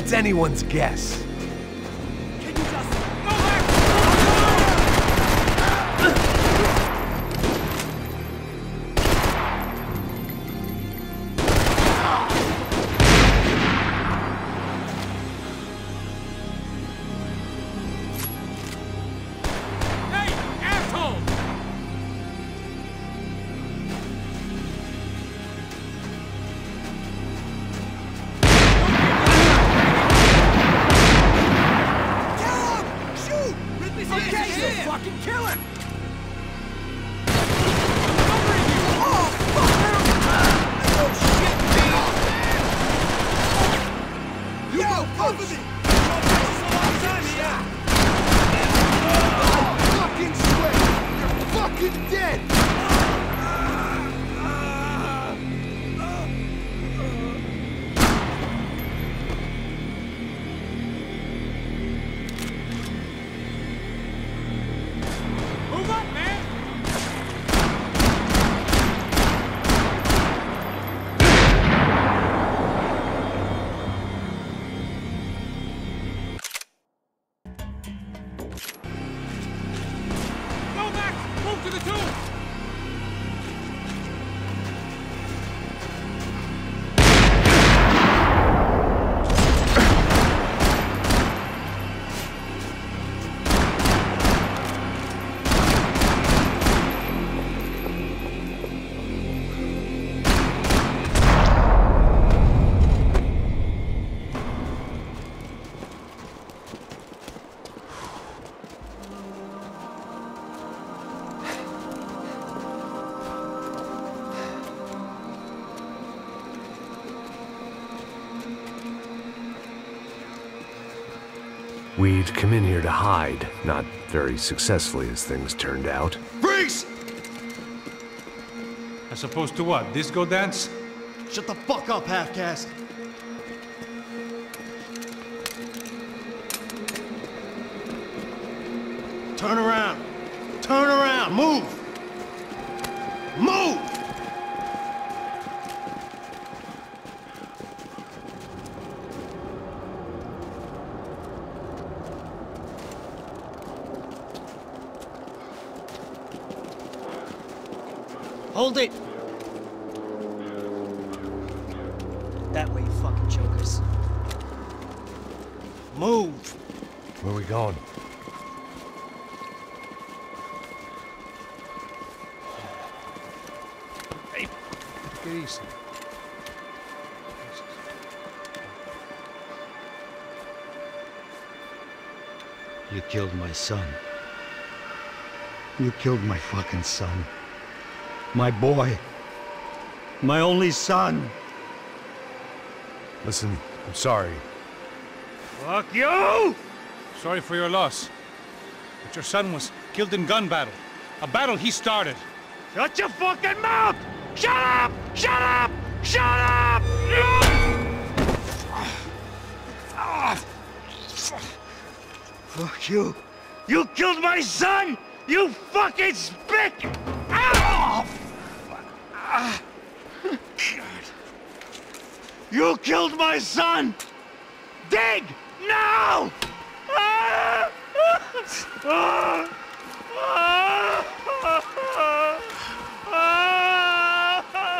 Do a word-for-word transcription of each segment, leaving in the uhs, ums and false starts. That's anyone's guess. Can you just go back? Hey, asshole. Kill him! Oh, fuck! You go, both of you! We'd come in here to hide, not very successfully as things turned out. Freeze! As opposed to what, disco dance? Shut the fuck up, half-caste! Turn around! Turn around! Move! Move! Hold it! That way, you fucking jokers. Move! Where are we going? Hey, get easy. You killed my son. You killed my fucking son. My boy. My only son. Listen, I'm sorry. Fuck you! Sorry for your loss. But your son was killed in gun battle. A battle he started. Shut your fucking mouth! Shut up! Shut up! Shut up! Fuck you. You killed my son! You fucking spick! Ow! Ah. God. You killed my son! Dig! Now! Ah. Ah.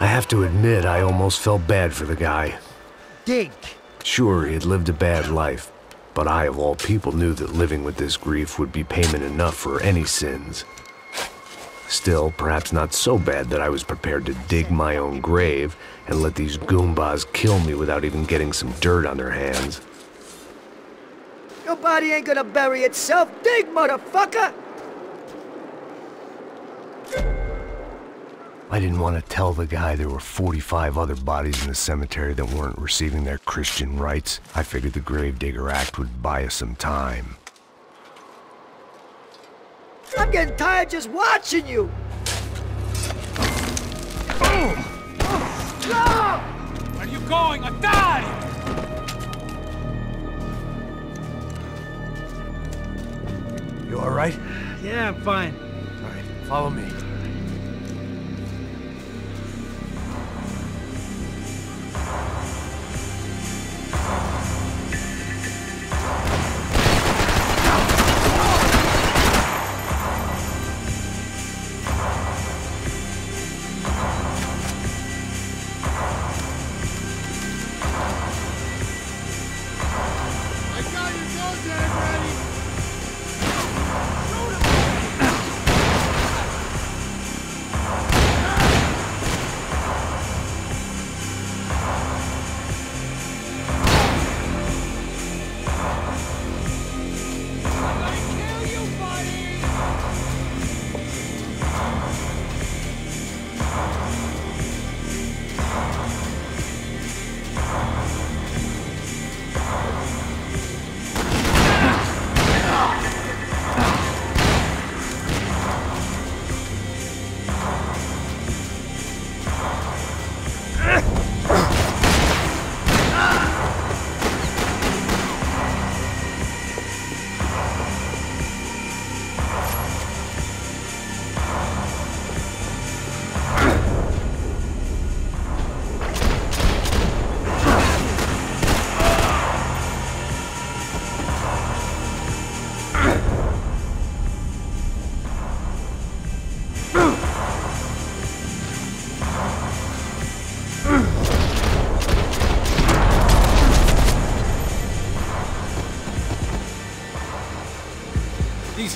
I have to admit, I almost felt bad for the guy. Dig! Sure, he had lived a bad life, but I, of all people, knew that living with this grief would be payment enough for any sins. Still, perhaps not so bad that I was prepared to dig my own grave and let these Goombas kill me without even getting some dirt on their hands. Your body ain't gonna bury itself. Dig, motherfucker! I didn't want to tell the guy there were forty-five other bodies in the cemetery that weren't receiving their Christian rites. I figured the Gravedigger Act would buy us some time. I'm getting tired just watching you! Boom! Stop! Where are you going? I die! You alright? Yeah, I'm fine. Alright, follow me.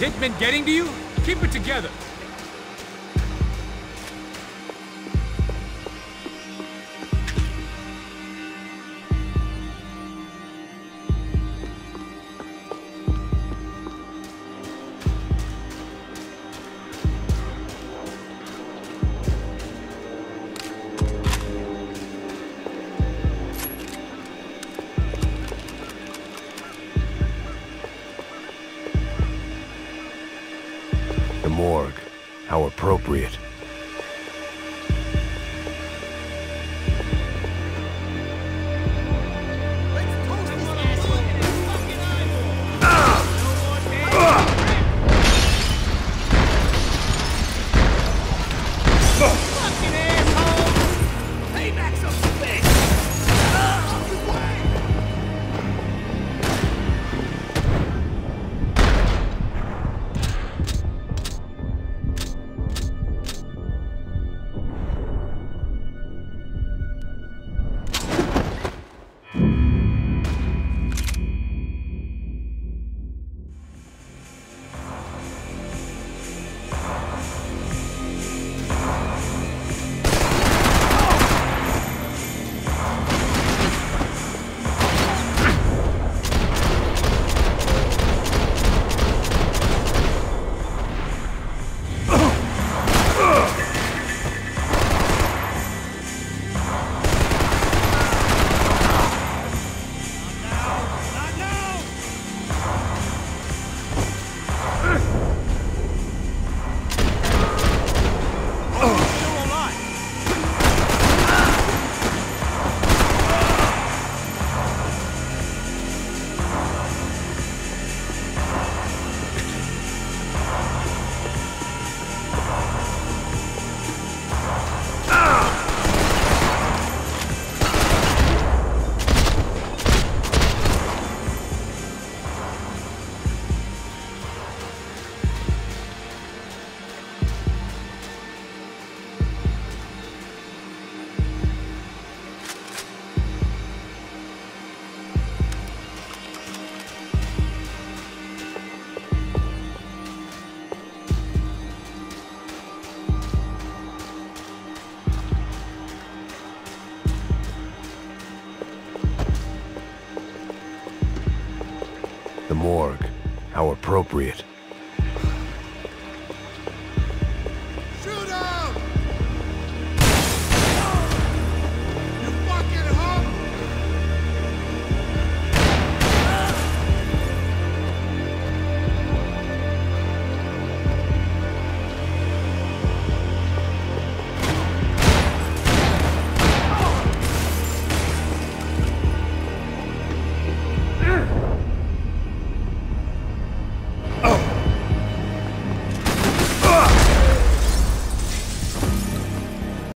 Hitman getting to you? Keep it together. Morgue. How appropriate. Morgue. How appropriate.